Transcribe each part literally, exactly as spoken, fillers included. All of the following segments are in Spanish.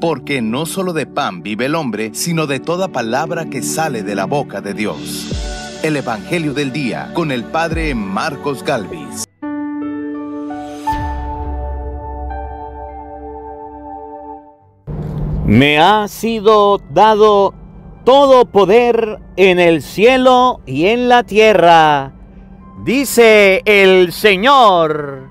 porque no solo de pan vive el hombre, sino de toda palabra que sale de la boca de Dios. El Evangelio del Día, con el Padre Marcos Galvis. Me ha sido dado todo poder en el cielo y en la tierra, dice el Señor.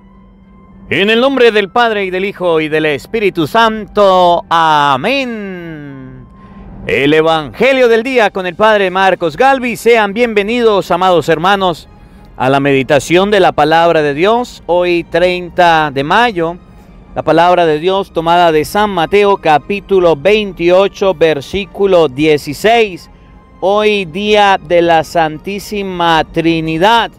En el nombre del Padre, y del Hijo, y del Espíritu Santo. Amén. El Evangelio del Día con el Padre Marcos Galvis. Sean bienvenidos, amados hermanos, a la meditación de la Palabra de Dios. Hoy, treinta de mayo, la Palabra de Dios tomada de San Mateo, capítulo veintiocho, versículo dieciséis. Hoy, día de la Santísima Trinidad.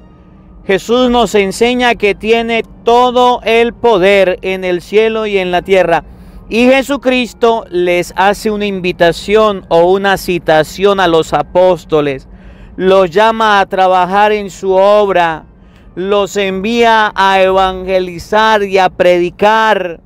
Jesús nos enseña que tiene todo el poder en el cielo y en la tierra. Y Jesucristo les hace una invitación o una citación a los apóstoles. Los llama a trabajar en su obra. Los envía a evangelizar y a predicar.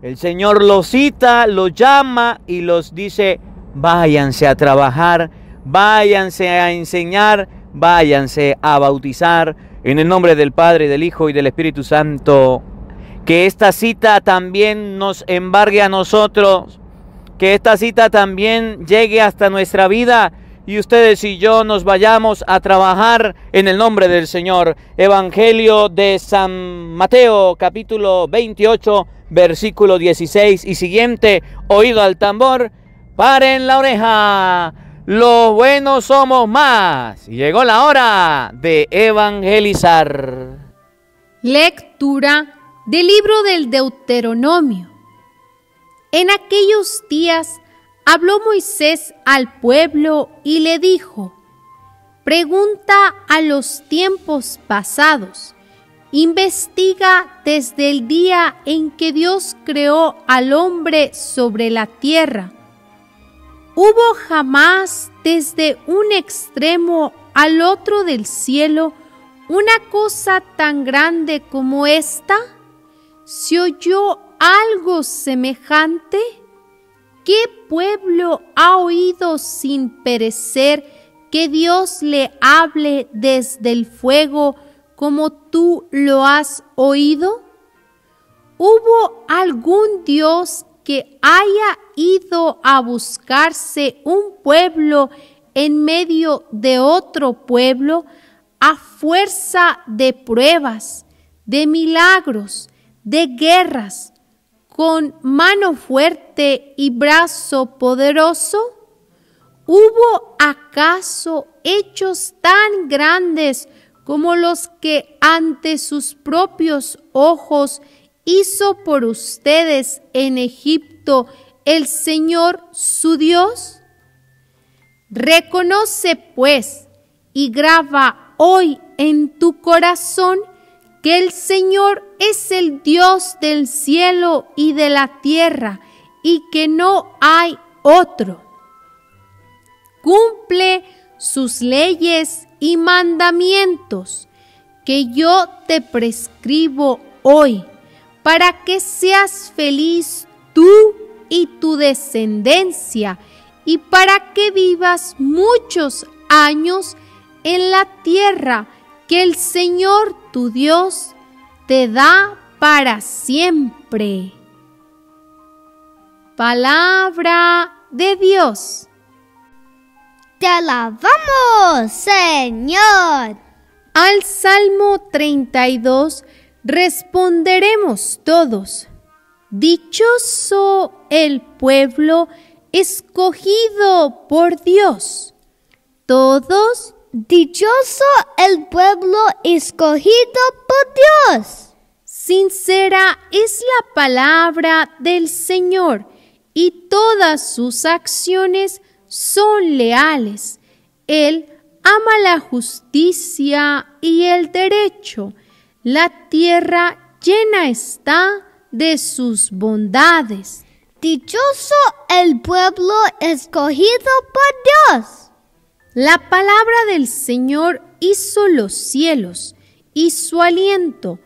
El Señor los cita, los llama y los dice: váyanse a trabajar, váyanse a enseñar, váyanse a bautizar. En el nombre del Padre, del Hijo y del Espíritu Santo. Que esta cita también nos embargue a nosotros. Que esta cita también llegue hasta nuestra vida. Y ustedes y yo nos vayamos a trabajar en el nombre del Señor. Evangelio de San Mateo, capítulo veintiocho, versículo dieciséis y siguiente. Oído al tambor, paren la oreja. Los buenos somos más. Llegó la hora de evangelizar. Lectura del libro del Deuteronomio. En aquellos días habló Moisés al pueblo y le dijo: pregunta a los tiempos pasados, investiga desde el día en que Dios creó al hombre sobre la tierra. ¿Hubo jamás desde un extremo al otro del cielo una cosa tan grande como esta? ¿Se oyó algo semejante? ¿Qué pueblo ha oído sin perecer que Dios le hable desde el fuego como tú lo has oído? ¿Hubo algún Dios que haya ido a buscarse un pueblo en medio de otro pueblo a fuerza de pruebas, de milagros, de guerras, con mano fuerte y brazo poderoso? ¿Hubo acaso hechos tan grandes como los que ante sus propios ojos hizo por ustedes en Egipto el Señor su Dios? Reconoce pues y graba hoy en tu corazón que el Señor es el Dios del cielo y de la tierra y que no hay otro. Cumple sus leyes y mandamientos que yo te prescribo hoy, para que seas feliz tú y tu descendencia, y para que vivas muchos años en la tierra que el Señor tu Dios te da para siempre. Palabra de Dios. Te alabamos, Señor. Al Salmo treinta y dos responderemos todos: dichoso el pueblo escogido por Dios. Todos: dichoso el pueblo escogido por Dios. Sincera es la palabra del Señor, y todas sus acciones son leales. Él ama la justicia y el derecho. La tierra llena está de sus bondades. Dichoso el pueblo escogido por Dios. La palabra del Señor hizo los cielos y su aliento,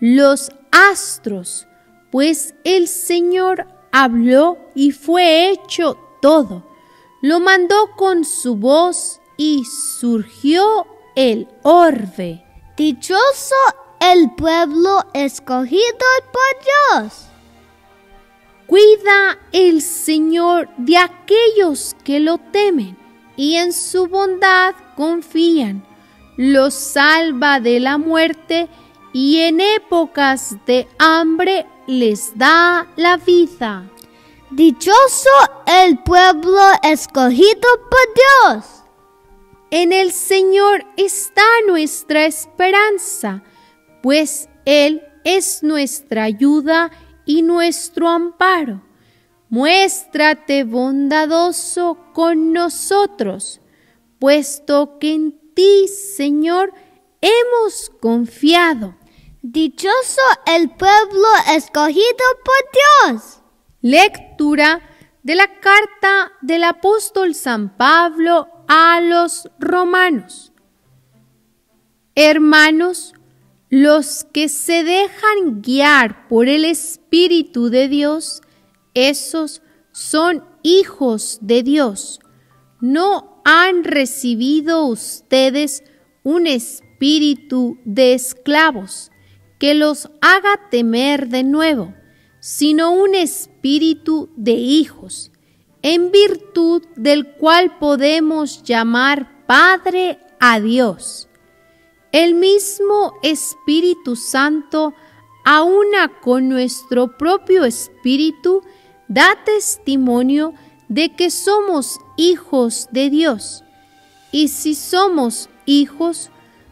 los astros, pues el Señor habló y fue hecho todo. Lo mandó con su voz y surgió el orbe. Dichoso el pueblo escogido por Dios. Cuida el Señor de aquellos que lo temen y en su bondad confían. Los salva de la muerte y en épocas de hambre les da la vida. Dichoso el pueblo escogido por Dios. En el Señor está nuestra esperanza, pues Él es nuestra ayuda y nuestro amparo. Muéstrate bondadoso con nosotros, puesto que en ti, Señor, hemos confiado. Dichoso el pueblo escogido por Dios. Lectura de la carta del apóstol San Pablo a los Romanos. Hermanos, los que se dejan guiar por el Espíritu de Dios, esos son hijos de Dios. No han recibido ustedes un espíritu de esclavos que los haga temer de nuevo, sino un espíritu de hijos, en virtud del cual podemos llamar Padre a Dios. El mismo Espíritu Santo, a una con nuestro propio espíritu, da testimonio de que somos hijos de Dios. Y si somos hijos,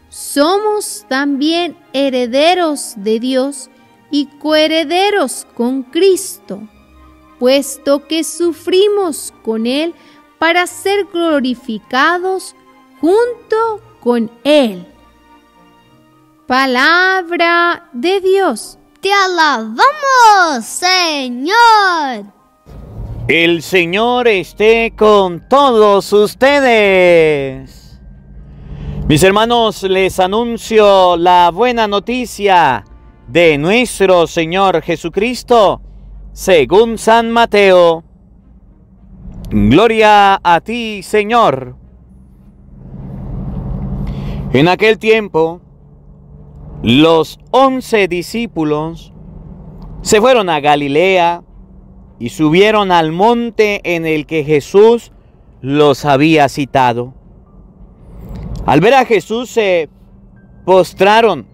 somos también herederos de Dios y coherederos con Cristo, puesto que sufrimos con Él para ser glorificados junto con Él. Palabra de Dios. Te alabamos, Señor. El Señor esté con todos ustedes. Mis hermanos, les anuncio la buena noticia de nuestro Señor Jesucristo según San Mateo. Gloria a ti, Señor. En aquel tiempo, los once discípulos se fueron a Galilea y subieron al monte en el que Jesús los había citado. Al ver a Jesús se postraron,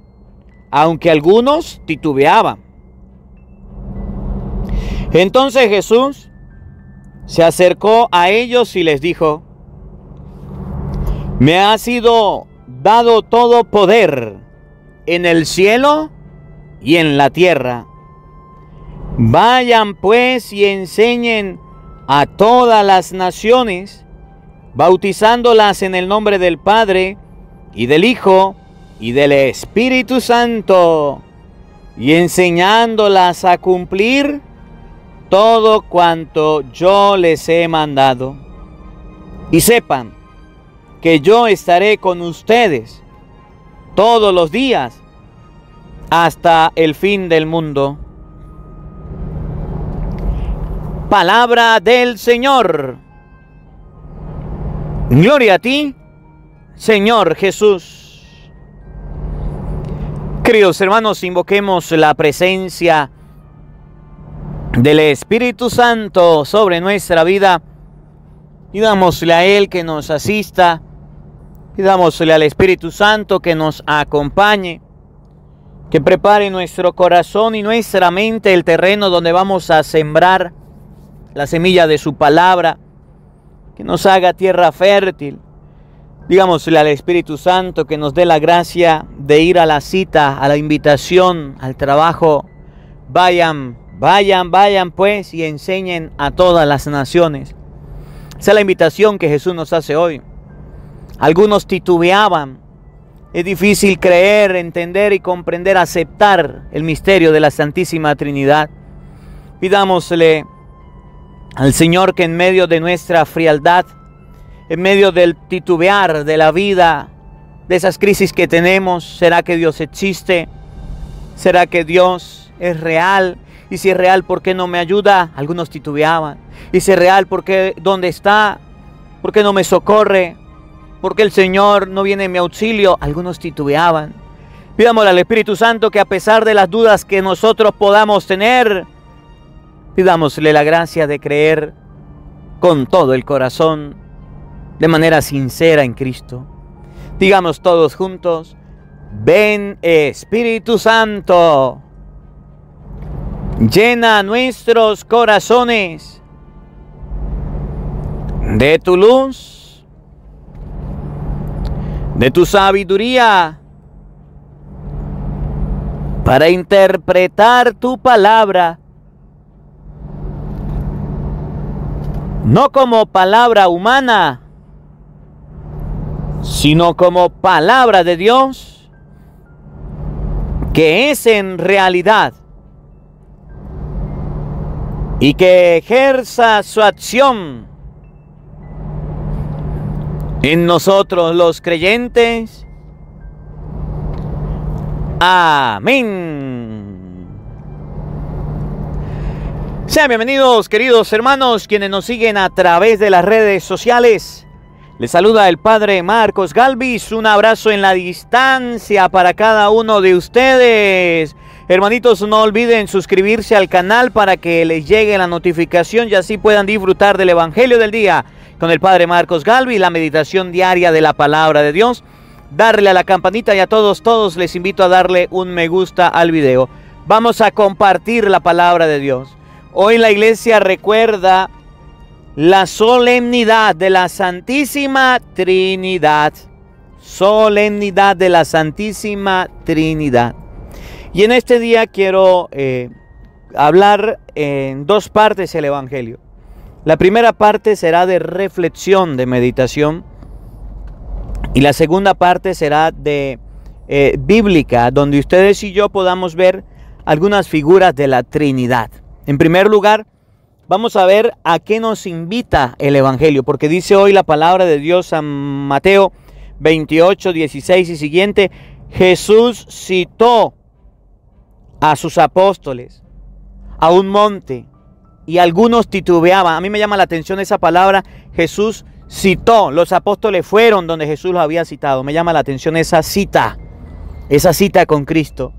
aunque algunos titubeaban. Entonces Jesús se acercó a ellos y les dijo: me ha sido dado todo poder en el cielo y en la tierra. Vayan pues y enseñen a todas las naciones, bautizándolas en el nombre del Padre y del Hijo y del Espíritu Santo, y enseñándolas a cumplir todo cuanto yo les he mandado. Y sepan que yo estaré con ustedes todos los días, hasta el fin del mundo. Palabra del Señor. Gloria a ti, Señor Jesús. Queridos hermanos, invoquemos la presencia del Espíritu Santo sobre nuestra vida. Pidámosle a Él que nos asista. Pidámosle al Espíritu Santo que nos acompañe, que prepare nuestro corazón y nuestra mente el terreno donde vamos a sembrar la semilla de su palabra, que nos haga tierra fértil. Digámosle al Espíritu Santo que nos dé la gracia de ir a la cita, a la invitación, al trabajo. Vayan, vayan, vayan pues y enseñen a todas las naciones. Esa es la invitación que Jesús nos hace hoy. Algunos titubeaban. Es difícil creer, entender y comprender, aceptar el misterio de la Santísima Trinidad. Pidámosle al Señor que en medio de nuestra frialdad, en medio del titubear de la vida, de esas crisis que tenemos, ¿será que Dios existe? ¿Será que Dios es real? Y si es real, ¿por qué no me ayuda? Algunos titubeaban. Y si es real, ¿por qué? ¿Dónde está? ¿Por qué no me socorre? ¿Por qué el Señor no viene en mi auxilio? Algunos titubeaban. Pidámosle al Espíritu Santo que a pesar de las dudas que nosotros podamos tener, pidámosle la gracia de creer con todo el corazón, de manera sincera en Cristo. Digamos todos juntos: ven Espíritu Santo, llena nuestros corazones de tu luz, de tu sabiduría, para interpretar tu palabra, no como palabra humana, sino como palabra de Dios, que es en realidad, y que ejerza su acción en nosotros los creyentes. Amén. Sean bienvenidos, queridos hermanos, quienes nos siguen a través de las redes sociales. Les saluda el Padre Marcos Galvis. Un abrazo en la distancia para cada uno de ustedes. Hermanitos, no olviden suscribirse al canal para que les llegue la notificación y así puedan disfrutar del Evangelio del Día con el Padre Marcos Galvis, la meditación diaria de la Palabra de Dios. Darle a la campanita y a todos, todos les invito a darle un me gusta al video. Vamos a compartir la Palabra de Dios. Hoy la Iglesia recuerda la solemnidad de la Santísima Trinidad. Solemnidad de la Santísima Trinidad. Y en este día quiero eh, hablar en dos partes el Evangelio. La primera parte será de reflexión, de meditación. Y la segunda parte será de eh, bíblica, donde ustedes y yo podamos ver algunas figuras de la Trinidad. En primer lugar, vamos a ver a qué nos invita el Evangelio. Porque dice hoy la palabra de Dios, San Mateo veintiocho, dieciséis y siguiente. Jesús citó a sus apóstoles a un monte y algunos titubeaban. A mí me llama la atención esa palabra, Jesús citó. Los apóstoles fueron donde Jesús los había citado. Me llama la atención esa cita, esa cita con Cristo.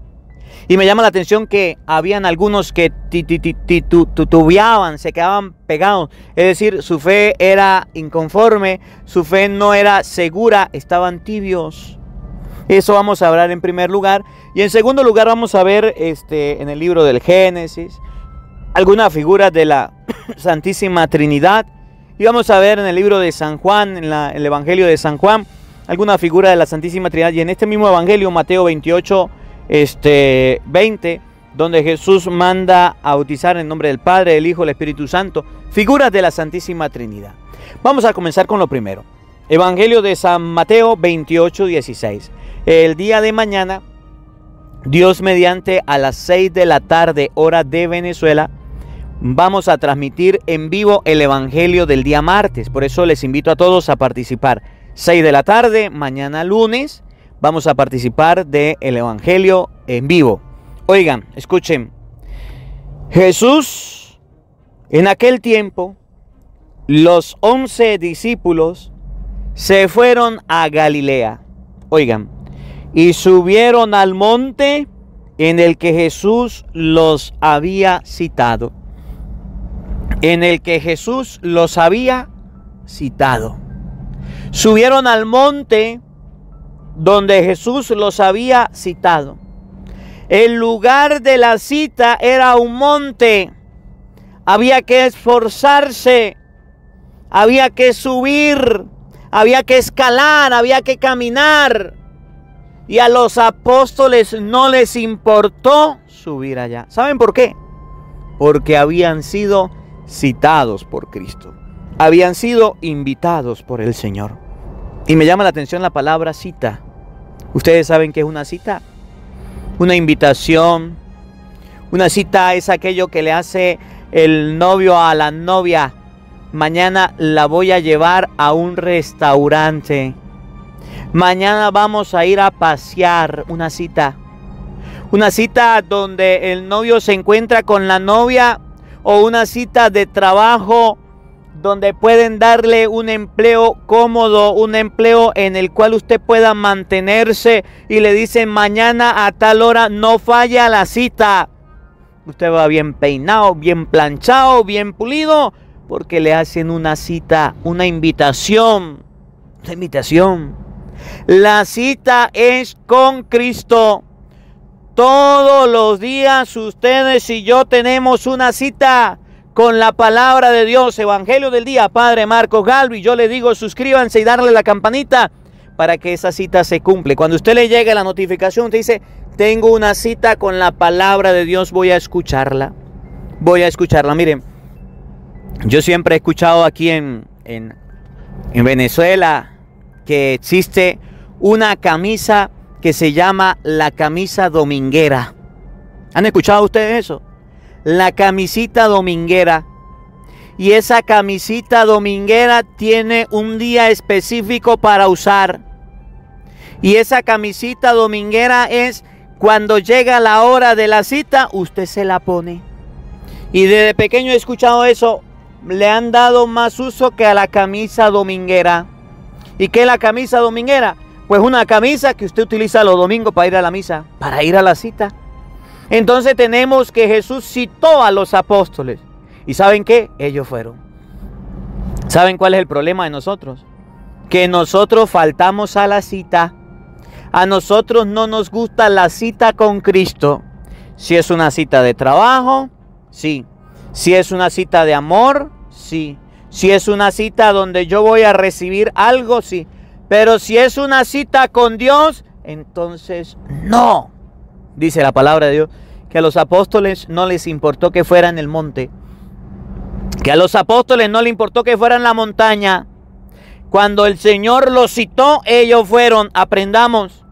Y me llama la atención que habían algunos que titubeaban, se quedaban pegados. Es decir, su fe era inconforme, su fe no era segura, estaban tibios. Eso vamos a hablar en primer lugar. Y en segundo lugar vamos a ver este, en el libro del Génesis algunas figuras de la Santísima Trinidad. Y vamos a ver en el libro de San Juan, en la, el Evangelio de San Juan, alguna figura de la Santísima Trinidad. Y en este mismo Evangelio, Mateo veintiocho, veinte, donde Jesús manda a bautizar en nombre del Padre, del Hijo, del Espíritu Santo. Figuras de la Santísima Trinidad. Vamos a comenzar con lo primero. Evangelio de San Mateo veintiocho, dieciséis. El día de mañana, Dios mediante, a las seis de la tarde, hora de Venezuela, vamos a transmitir en vivo el Evangelio del día martes. Por eso les invito a todos a participar. seis de la tarde, mañana lunes, vamos a participar del Evangelio en vivo. Oigan, escuchen. Jesús, en aquel tiempo, los once discípulos se fueron a Galilea. Oigan. Y subieron al monte en el que Jesús los había citado. En el que Jesús los había citado. Subieron al monte donde Jesús los había citado. El lugar de la cita era un monte. Había que esforzarse. Había que subir. Había que escalar. Había que caminar. Y a los apóstoles no les importó subir allá. ¿Saben por qué? Porque habían sido citados por Cristo. Habían sido invitados por el Señor. Y me llama la atención la palabra cita. ¿Ustedes saben qué es una cita? Una invitación. Una cita es aquello que le hace el novio a la novia. Mañana la voy a llevar a un restaurante. Mañana vamos a ir a pasear, una cita. una cita donde el novio se encuentra con la novia, o una cita de trabajo donde pueden darle un empleo cómodo, un empleo en el cual usted pueda mantenerse, y le dicen mañana a tal hora no falla la cita. Usted va bien peinado, bien planchado, bien pulido, porque le hacen una cita, una invitación. Una invitación. La cita es con Cristo. Todos los días ustedes y yo tenemos una cita con la palabra de Dios. Evangelio del día, Padre Marcos Galvis. Yo le digo, suscríbanse y darle la campanita para que esa cita se cumpla. Cuando usted le llegue la notificación, te dice, tengo una cita con la palabra de Dios, voy a escucharla. Voy a escucharla. Miren, yo siempre he escuchado aquí en, en, en Venezuela que existe una camisa que se llama la camisa dominguera. ¿Han escuchado ustedes eso? La camisita dominguera. Y esa camisita dominguera tiene un día específico para usar. Y esa camisita dominguera es cuando llega la hora de la cita, usted se la pone. Y desde pequeño he escuchado eso. Le han dado más uso que a la camisa dominguera. ¿Y qué es la camisa dominguera? Pues una camisa que usted utiliza los domingos para ir a la misa, para ir a la cita. Entonces tenemos que Jesús citó a los apóstoles. ¿Y saben qué? Ellos fueron. ¿Saben cuál es el problema de nosotros? Que nosotros faltamos a la cita. A nosotros no nos gusta la cita con Cristo. Si es una cita de trabajo, sí. Si es una cita de amor, sí. Si es una cita donde yo voy a recibir algo, sí. Pero si es una cita con Dios, entonces no. Dice la palabra de Dios que a los apóstoles no les importó que fuera en el monte. Que a los apóstoles no les importó que fuera en la montaña. Cuando el Señor los citó, ellos fueron. Aprendamos,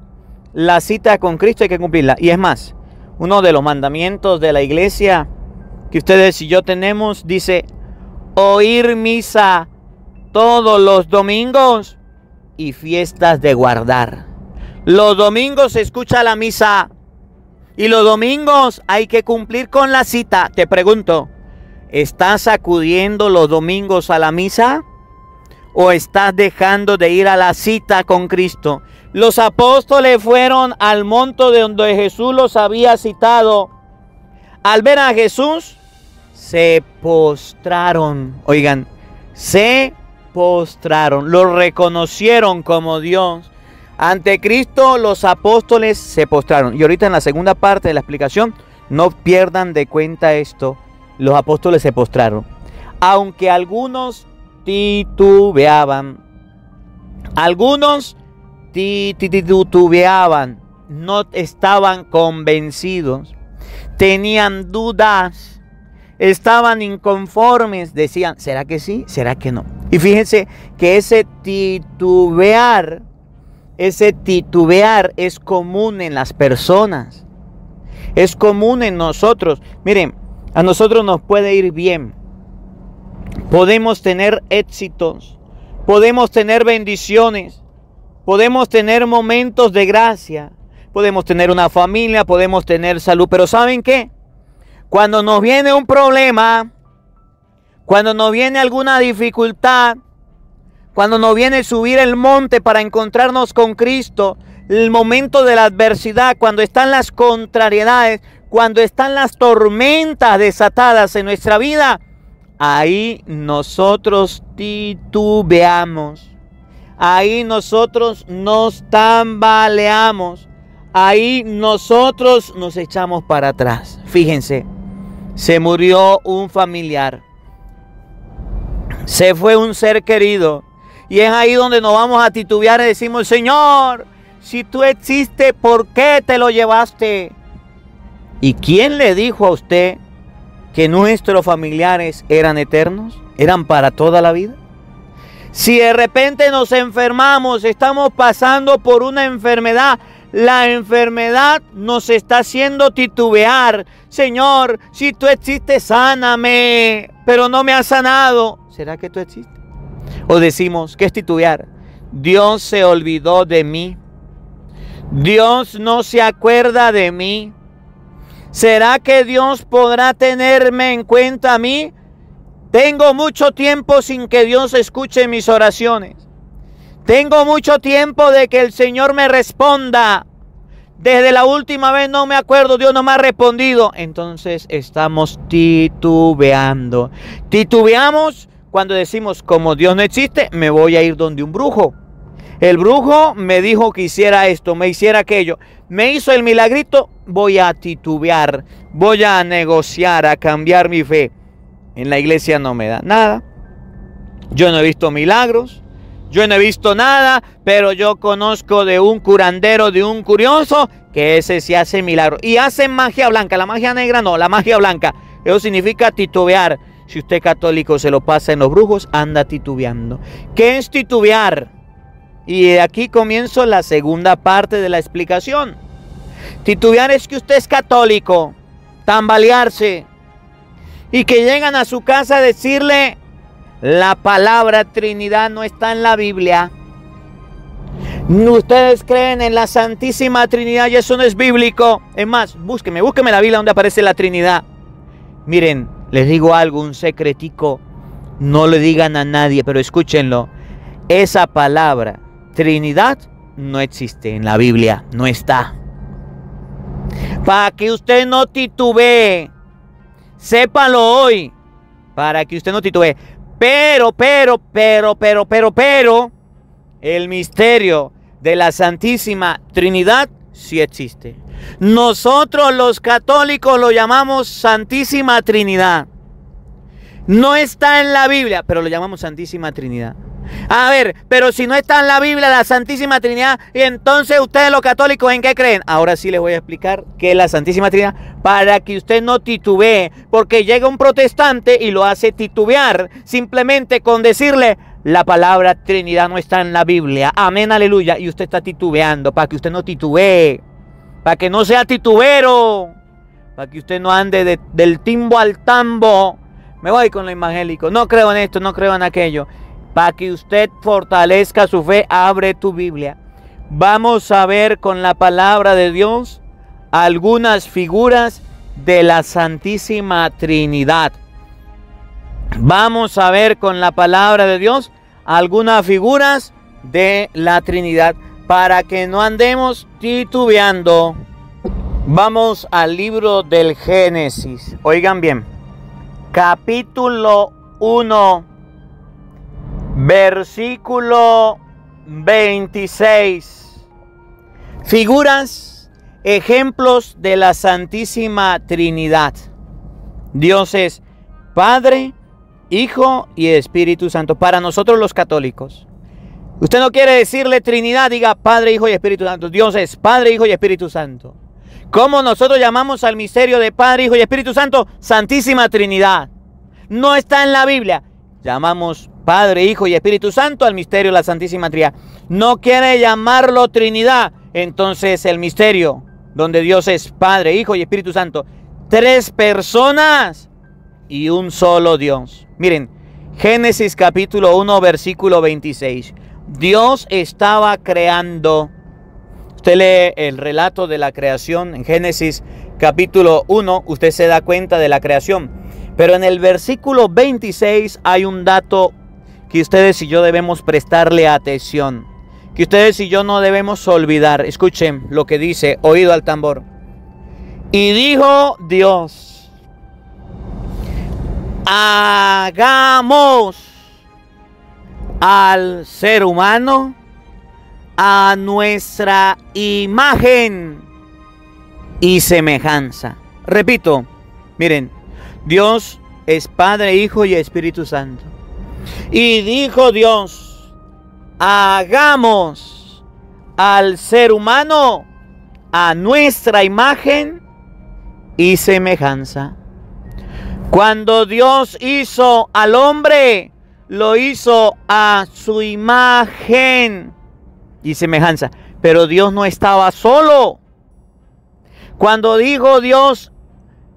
la cita con Cristo hay que cumplirla. Y es más, uno de los mandamientos de la iglesia que ustedes y yo tenemos dice, oír misa todos los domingos y fiestas de guardar. Los domingos se escucha la misa y los domingos hay que cumplir con la cita. Te pregunto, ¿estás acudiendo los domingos a la misa? ¿O estás dejando de ir a la cita con Cristo? Los apóstoles fueron al monte de donde Jesús los había citado. Al ver a Jesús, se postraron. Oigan, se postraron. Lo reconocieron como Dios. Ante Cristo, los apóstoles se postraron. Y ahorita en la segunda parte de la explicación, no pierdan de cuenta esto. Los apóstoles se postraron. Aunque algunos titubeaban. Algunos titubeaban, no estaban convencidos, tenían dudas, estaban inconformes, decían, ¿será que sí? ¿Será que no? Y fíjense que ese titubear, ese titubear es común en las personas, es común en nosotros. Miren, a nosotros nos puede ir bien. Podemos tener éxitos, podemos tener bendiciones, podemos tener momentos de gracia, podemos tener una familia, podemos tener salud. Pero ¿saben qué? Cuando nos viene un problema, cuando nos viene alguna dificultad, cuando nos viene subir el monte para encontrarnos con Cristo, el momento de la adversidad, cuando están las contrariedades, cuando están las tormentas desatadas en nuestra vida, ahí nosotros titubeamos, ahí nosotros nos tambaleamos, ahí nosotros nos echamos para atrás. Fíjense, se murió un familiar, se fue un ser querido, y es ahí donde nos vamos a titubear y decimos, Señor, si tú existes, ¿por qué te lo llevaste? ¿Y quién le dijo a usted que nuestros familiares eran eternos, eran para toda la vida? Si de repente nos enfermamos, estamos pasando por una enfermedad, la enfermedad nos está haciendo titubear. Señor, si tú existes, sáname, pero no me has sanado. ¿Será que tú existes? O decimos, ¿qué es titubear? Dios se olvidó de mí. Dios no se acuerda de mí. ¿Será que Dios podrá tenerme en cuenta a mí? Tengo mucho tiempo sin que Dios escuche mis oraciones. Tengo mucho tiempo de que el Señor me responda. Desde la última vez no me acuerdo, Dios no me ha respondido. Entonces estamos titubeando. Titubeamos cuando decimos, como Dios no existe, me voy a ir donde un brujo. El brujo me dijo que hiciera esto, me hiciera aquello. Me hizo el milagrito, voy a titubear, voy a negociar, a cambiar mi fe. En la iglesia no me da nada. Yo no he visto milagros. Yo no he visto nada, pero yo conozco de un curandero, de un curioso, que ese sí hace milagro. Y hacen magia blanca, la magia negra no, la magia blanca. Eso significa titubear. Si usted católico se lo pasa en los brujos, anda titubeando. ¿Qué es titubear? Y de aquí comienzo la segunda parte de la explicación. Titubear es que usted es católico, tambalearse, y que llegan a su casa a decirle: la palabra Trinidad no está en la Biblia. Ustedes creen en la Santísima Trinidad y eso no es bíblico. Es más, búsqueme, búsqueme la Biblia donde aparece la Trinidad. Miren, les digo algo, un secretico. No le digan a nadie, pero escúchenlo. Esa palabra Trinidad no existe en la Biblia, no está. Para que usted no titubee, sépalo hoy, para que usted no titubee. Pero, pero, pero, pero, pero, pero, el misterio de la Santísima Trinidad sí existe. Nosotros los católicos lo llamamos Santísima Trinidad. No está en la Biblia, pero lo llamamos Santísima Trinidad. A ver, pero si no está en la Biblia la Santísima Trinidad, ¿y entonces ustedes los católicos en qué creen? Ahora sí les voy a explicar qué es la Santísima Trinidad, para que usted no titubee, porque llega un protestante y lo hace titubear, simplemente con decirle: la palabra Trinidad no está en la Biblia, amén, aleluya, y usted está titubeando. Para que usted no titubee, para que no sea titubero, para que usted no ande de, del timbo al tambo, me voy con lo evangélico, no creo en esto, no creo en aquello. Para que usted fortalezca su fe, abre tu Biblia. Vamos a ver con la palabra de Dios algunas figuras de la Santísima Trinidad. Vamos a ver con la palabra de Dios algunas figuras de la Trinidad, para que no andemos titubeando. Vamos al libro del Génesis. Oigan bien. Capítulo uno. Versículo veintiséis. Figuras, ejemplos de la Santísima Trinidad. Dios es Padre, Hijo y Espíritu Santo. Para nosotros los católicos. Usted no quiere decirle Trinidad, diga Padre, Hijo y Espíritu Santo. Dios es Padre, Hijo y Espíritu Santo. ¿Cómo nosotros llamamos al misterio de Padre, Hijo y Espíritu Santo? Santísima Trinidad. No está en la Biblia. Llamamos Padre, Hijo y Espíritu Santo al misterio de la Santísima Trinidad. No quiere llamarlo Trinidad. Entonces el misterio donde Dios es Padre, Hijo y Espíritu Santo. Tres personas y un solo Dios. Miren, Génesis capítulo uno, versículo veintiséis. Dios estaba creando. Usted lee el relato de la creación en Génesis capítulo uno. Usted se da cuenta de la creación. Pero en el versículo veintiséis hay un dato que ustedes y yo debemos prestarle atención, que ustedes y yo no debemos olvidar. Escuchen lo que dice, oído al tambor. Y dijo Dios: hagamos al ser humano a nuestra imagen y semejanza. Repito, miren, Dios es Padre, Hijo y Espíritu Santo. Y dijo Dios: hagamos al ser humano a nuestra imagen y semejanza. Cuando Dios hizo al hombre, lo hizo a su imagen y semejanza. Pero Dios no estaba solo. Cuando dijo Dios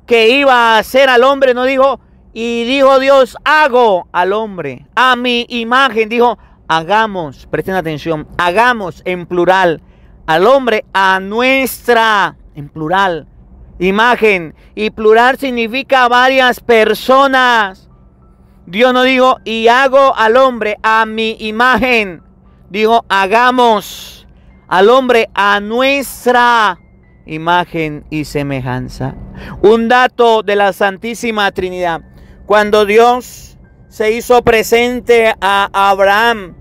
que iba a hacer al hombre, no dijo: y dijo Dios, hago al hombre a mi imagen. Dijo: hagamos, presten atención, hagamos en plural al hombre a nuestra, en plural, imagen, y plural significa varias personas. Dios no dijo, y hago al hombre a mi imagen. Dijo, hagamos al hombre a nuestra imagen y semejanza. Un dato de la Santísima Trinidad. Cuando Dios se hizo presente a Abraham,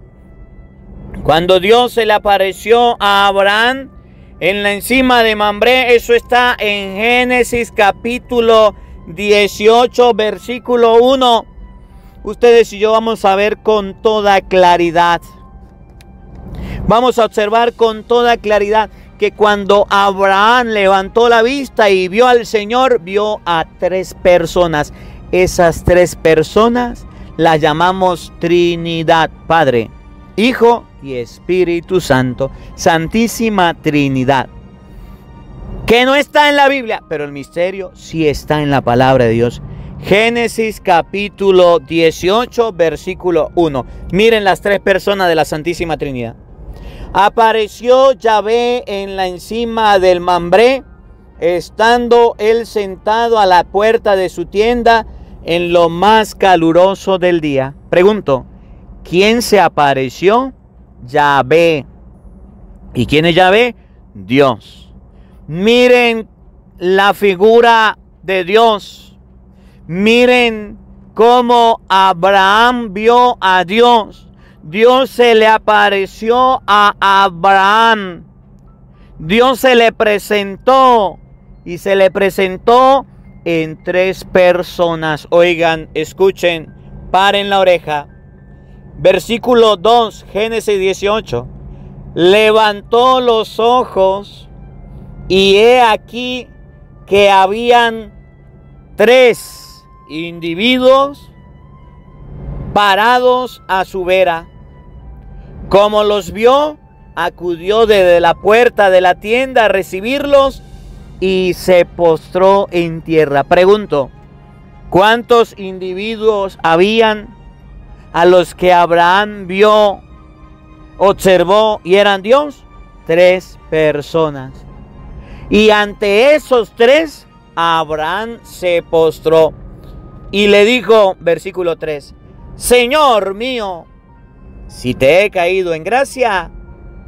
cuando Dios se le apareció a Abraham en la encima de Mambré, eso está en Génesis capítulo dieciocho, versículo uno. Ustedes y yo vamos a ver con toda claridad. Vamos a observar con toda claridad que cuando Abraham levantó la vista y vio al Señor, vio a tres personas. Esas tres personas las llamamos Trinidad, Padre, Hijo y Espíritu Santo, Santísima Trinidad, que no está en la Biblia, pero el misterio sí está en la palabra de Dios. Génesis capítulo dieciocho, versículo uno. Miren las tres personas de la Santísima Trinidad. Apareció Yahvé en la encima del Mambré, estando él sentado a la puerta de su tienda en lo más caluroso del día. Pregunto, ¿quién se apareció? Yahvé. ¿Y quién es Yahvé? Dios. Miren la figura de Dios. Miren cómo Abraham vio a Dios. Dios se le apareció a Abraham. Dios se le presentó, y se le presentó en tres personas. Oigan, escuchen, paren la oreja. Versículo dos, Génesis dieciocho. Levantó los ojos y he aquí que habían tres individuos parados a su vera. Como los vio, acudió desde la puerta de la tienda a recibirlos y se postró en tierra. Pregunto, ¿cuántos individuos habían a los que Abraham vio, observó y eran Dios? Tres personas. Y ante esos tres, Abraham se postró y le dijo, versículo tres, Señor mío, si te he caído en gracia,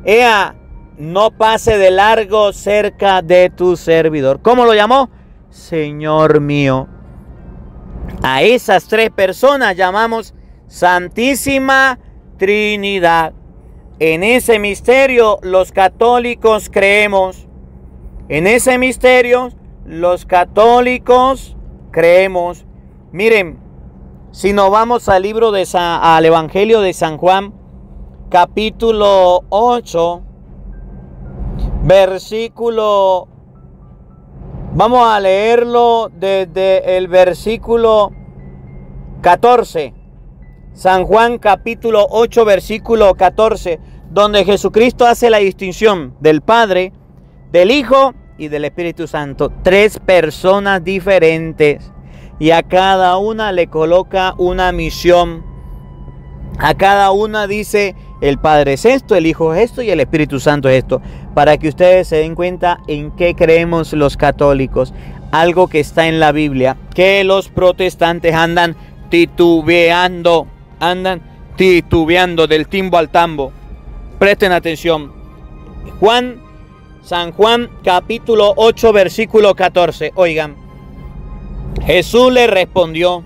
ea, no pase de largo cerca de tu servidor. ¿Cómo lo llamó? Señor mío. A esas tres personas llamamos Santísima Trinidad. En ese misterio los católicos creemos. En ese misterio los católicos creemos. Miren, si nos vamos al libro de San, al Evangelio de San Juan, capítulo ocho, versículo, vamos a leerlo desde el versículo catorce, San Juan capítulo ocho, versículo catorce, donde Jesucristo hace la distinción del Padre, del Hijo y del Espíritu Santo, tres personas diferentes, y a cada una le coloca una misión. A cada una dice, el Padre es esto, el Hijo es esto y el Espíritu Santo es esto. Para que ustedes se den cuenta en qué creemos los católicos. Algo que está en la Biblia, que los protestantes andan titubeando, andan titubeando del timbo al tambo. Presten atención. Juan, San Juan capítulo ocho, versículo catorce. Oigan, Jesús le respondió,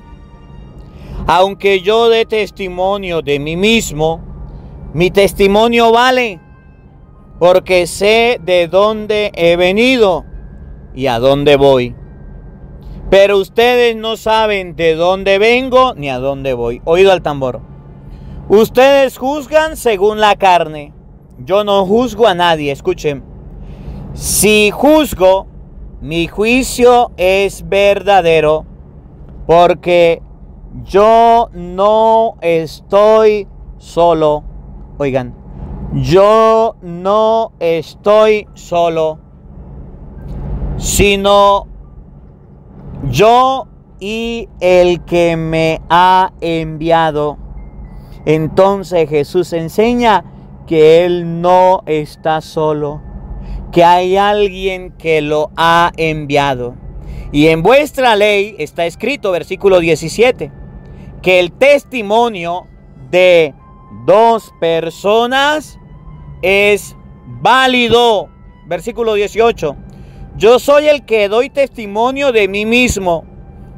aunque yo dé testimonio de mí mismo, mi testimonio vale, porque sé de dónde he venido y a dónde voy. Pero ustedes no saben de dónde vengo ni a dónde voy. Oído al tambor. Ustedes juzgan según la carne. Yo no juzgo a nadie, escuchen. Si juzgo, mi juicio es verdadero, porque yo no estoy solo. Oigan, yo no estoy solo, sino yo y el que me ha enviado. Entonces Jesús enseña que Él no está solo, que hay alguien que lo ha enviado. Y en vuestra ley está escrito, versículo diecisiete, que el testimonio de dos personas es válido. Versículo dieciocho. Yo soy el que doy testimonio de mí mismo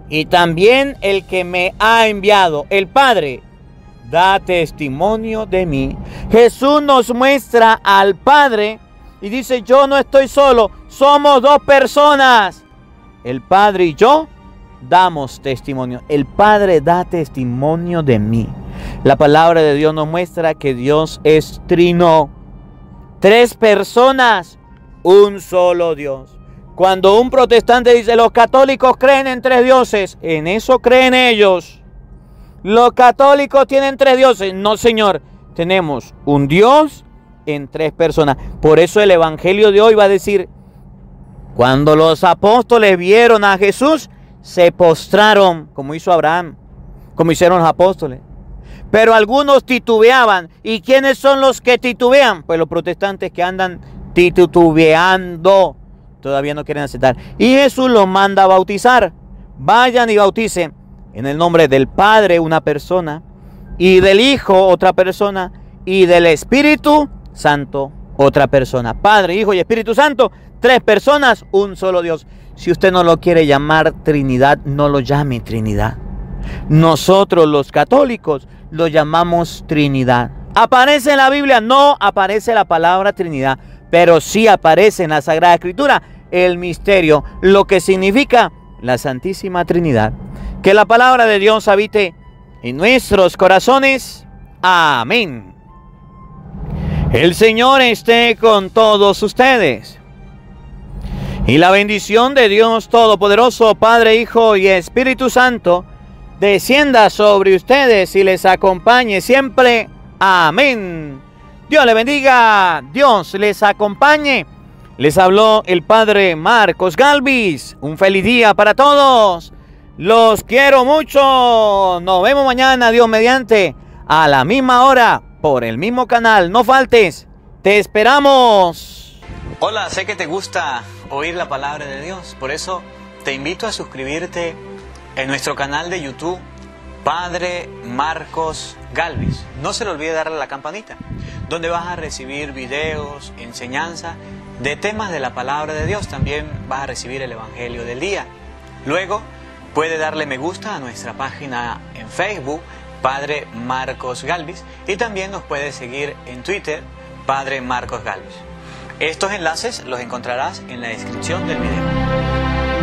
y también el que me ha enviado. El Padre da testimonio de mí. Jesús nos muestra al Padre y dice, yo no estoy solo, somos dos personas. El Padre y yo damos testimonio. El Padre da testimonio de mí. La palabra de Dios nos muestra que Dios es trino. Tres personas, un solo Dios. Cuando un protestante dice, los católicos creen en tres dioses, en eso creen ellos. Los católicos tienen tres dioses. No, señor, tenemos un Dios en tres personas. Por eso el evangelio de hoy va a decir, cuando los apóstoles vieron a Jesús, se postraron, como hizo Abraham, como hicieron los apóstoles. Pero algunos titubeaban. ¿Y quiénes son los que titubean? Pues los protestantes que andan titubeando. Todavía no quieren aceptar. Y Jesús los manda a bautizar. Vayan y bauticen en el nombre del Padre una persona, y del Hijo otra persona, y del Espíritu Santo otra persona. Padre, Hijo y Espíritu Santo, tres personas, un solo Dios. Si usted no lo quiere llamar Trinidad, no lo llame Trinidad. Nosotros los católicos lo llamamos Trinidad. ¿Aparece en la Biblia? No aparece la palabra Trinidad, pero sí aparece en la Sagrada Escritura el misterio, lo que significa la Santísima Trinidad. Que la palabra de Dios habite en nuestros corazones. Amén. El Señor esté con todos ustedes. Y la bendición de Dios Todopoderoso, Padre, Hijo y Espíritu Santo, descienda sobre ustedes y les acompañe siempre. Amén. Dios les bendiga, Dios les acompañe. Les habló el Padre Marcos Galvis. Un feliz día para todos. Los quiero mucho. Nos vemos mañana, Dios mediante, a la misma hora, por el mismo canal. No faltes. Te esperamos. Hola, sé que te gusta oír la palabra de Dios. Por eso te invito a suscribirte en nuestro canal de YouTube, Padre Marcos Galvis. No se le olvide darle a la campanita, donde vas a recibir videos, enseñanza de temas de la palabra de Dios. También vas a recibir el evangelio del día. Luego, puede darle me gusta a nuestra página en Facebook, Padre Marcos Galvis. Y también nos puede seguir en Twitter, Padre Marcos Galvis. Estos enlaces los encontrarás en la descripción del video.